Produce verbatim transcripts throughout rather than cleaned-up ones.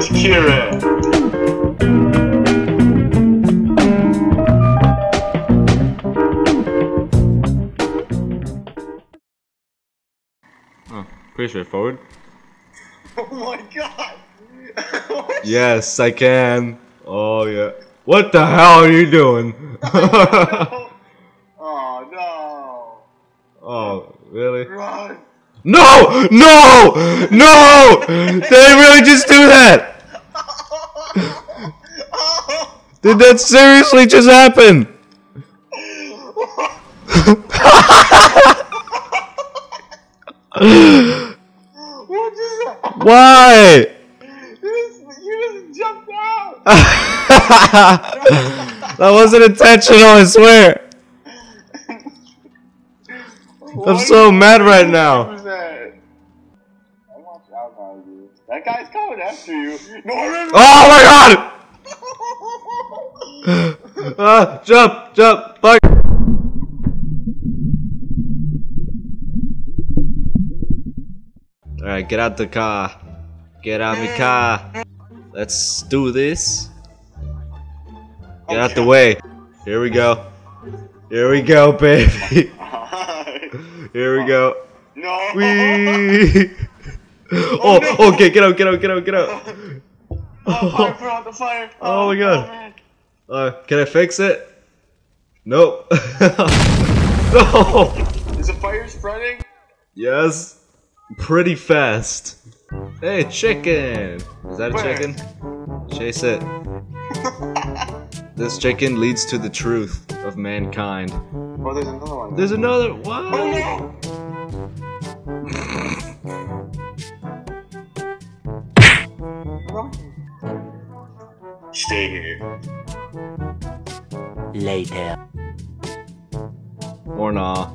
Village Kira. Oh, pretty straightforward. Oh my god! Yes, I can. Oh yeah. What the hell are you doing? Oh no! Oh really? Run. No! No! No! Did they really just do that? Did that seriously just happen? What just happened? Why? You just, you just jumped out! That wasn't intentional, I swear! I'm so mad right now. That guy's coming after you. Norman! Oh my god! uh, jump, jump, fuck! Alright, get out the car. Get out the car. Let's do this. Get out the way. Here we go. Here we go, baby. Here we go. No. Wee. Oh, oh no. Okay, get out, get out, get out, get out. Oh, oh. Fire, out the fire. Oh, oh my god. Oh, uh, can I fix it? Nope. No. Is the fire spreading? Yes. Pretty fast. Hey, chicken. Is that a Where? chicken? Chase it. This chicken leads to the truth of mankind. Oh, there's another one. There's another one. Oh, no. Stay here. Later. Or nah.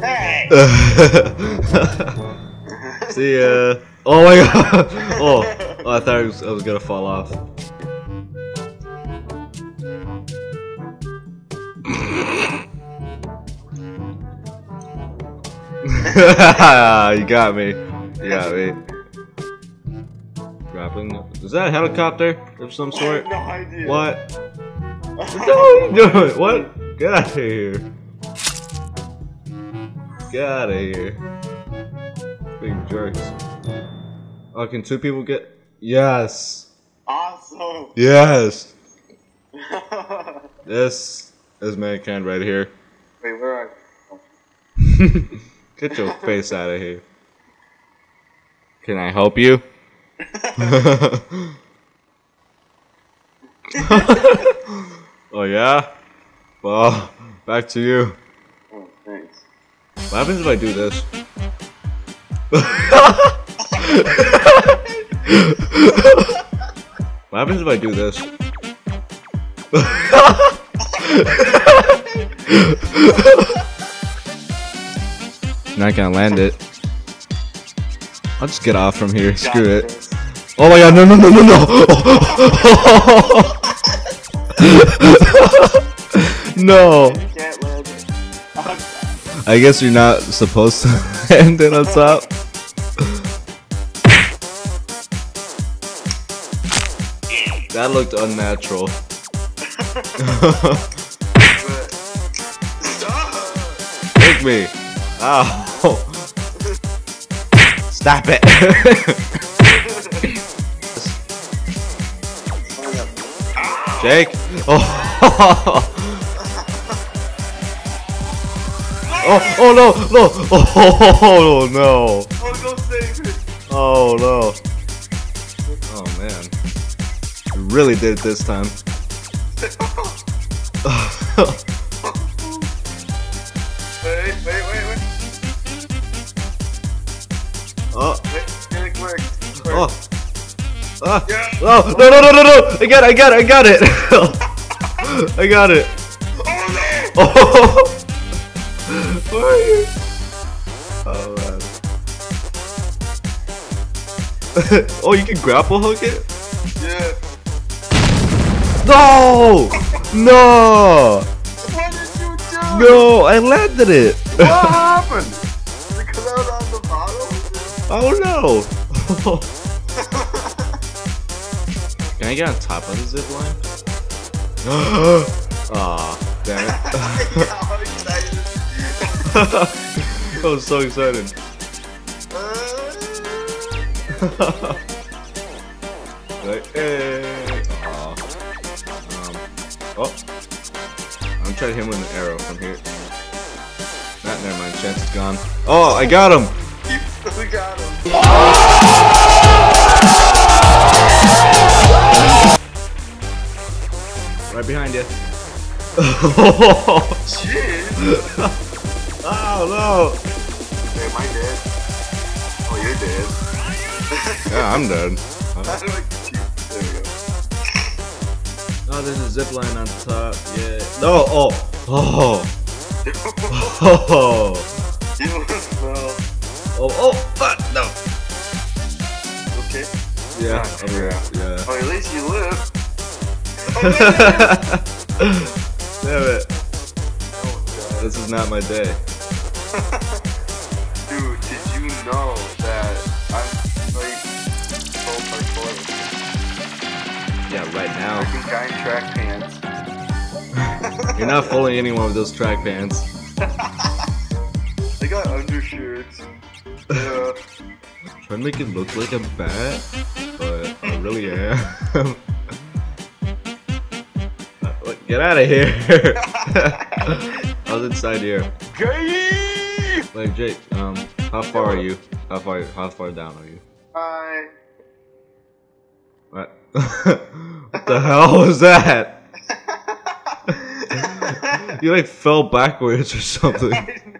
Hey. See ya. Oh my god. Oh, oh I thought I was, I was gonna fall off. You got me. You got me. Grappling. Is that a helicopter of some sort? I have no idea. What? What are you doing? What? Get out of here. Get out of here. Big jerks. Oh, can two people get. Yes! Awesome! Yes! This is mankind right here. Wait, where are you? Get your face out of here. Can I help you? Oh yeah? Well, back to you. Oh, thanks. What happens if I do this? What happens if I do this? Not gonna land it. I'll just get off from here. Screw it. Oh my god! No! No! No! No! No! No! I guess you're not supposed to land it on top. That looked unnatural. Take me! Ow! Stop it! Jake! Oh! Oh! Oh no! No! Oh no! Oh no! Save it! Oh no! Oh man! I really did it this time. Wait! Wait! Wait! Wait! Oh! Wait! It worked! It worked! Oh! Ah! Yeah. Oh! No! No! No! No! No! I got! It, I got! It, I got it! I got it! Oh! No. Oh. Where are you? Oh, man. Oh, you can grapple hook it? Yeah. No! No! What did you do? No, I landed it. What happened? Because I was on the bottom? Oh, no. Can I get on top of the zipline? Aw, damn it. How excited. I was so excited. Like, hey. Aw. Um, oh. I'm gonna try to hit him with an arrow from here. Not, never mind. Chance is gone. Oh, I got him! You really got him. Right behind you. Jeez. Oh, no. Hey, am I dead? Oh, you're dead. Yeah, I'm dead. How do I get you? There we go. Oh, there's a zipline on top. Yeah. No. Oh. Oh. Oh. You almost fell. Oh. Oh. Fuck. No. Okay. Yeah. Nah, okay. Yeah. Oh, at least you live. Oh, damn it. Oh, God. This is not my day. Dude, did you know that? Yeah, right now. Freaking guy in track pants. You're not fooling anyone with those track pants. They got undershirts. Yeah. Trying to make it look like I'm bad, but I really am. Get out of here! I was inside here. Jake! Like Jake, um, how far are you? How far? How far down are you? Hi. What? What the hell was that? You like fell backwards or something.